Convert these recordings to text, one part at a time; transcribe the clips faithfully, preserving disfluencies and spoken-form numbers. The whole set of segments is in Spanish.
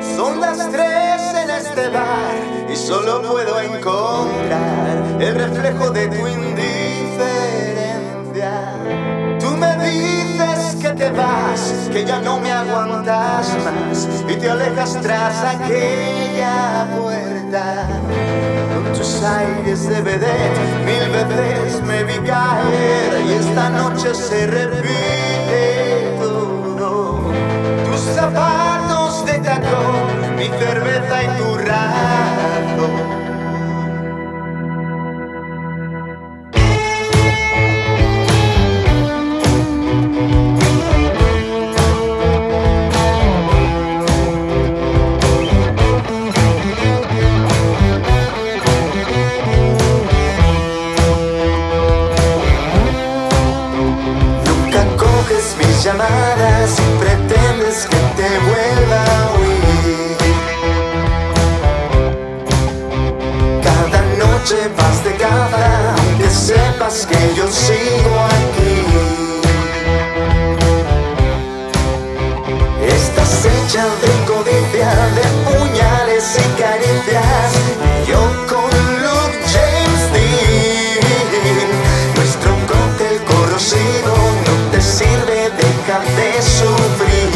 Son las tres en este bar y solo puedo encontrar el reflejo de tu indiferencia. Tú me dices que te vas, que ya no me aguantas más y te alejas tras aquella puerta. Con tus aires de vedette mil veces me vi caer y esta noche se repite todo. Tus zapatos de tacón, mi cerveza y tu rato. Nunca coges mis llamadas y pretendes que te vuelva a huir. Cada noche vas de caza, aunque sepas que yo sigo aquí. Estás hecha de codicia, de puñales y caricias, y yo con Luke James Dean. Nuestro cóctel corrosivo no te sirve, deja de sufrir.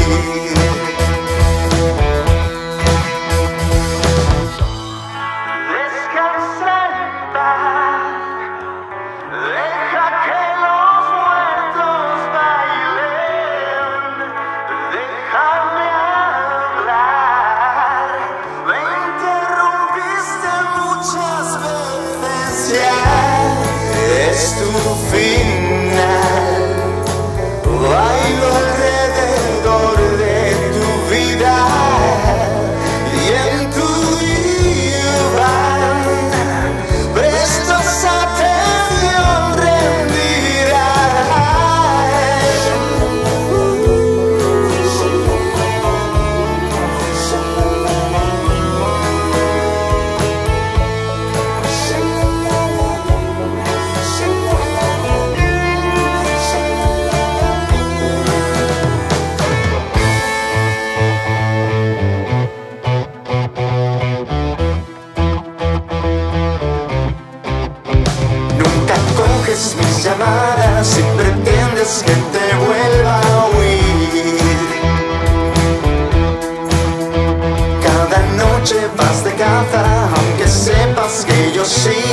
Es tu final, bailo alrededor de tu vida y en tu diván prestas atención rendirás. Mis llamadas, si pretendes que te vuelva a huir. Cada noche vas de caza, aunque sepas que yo sí.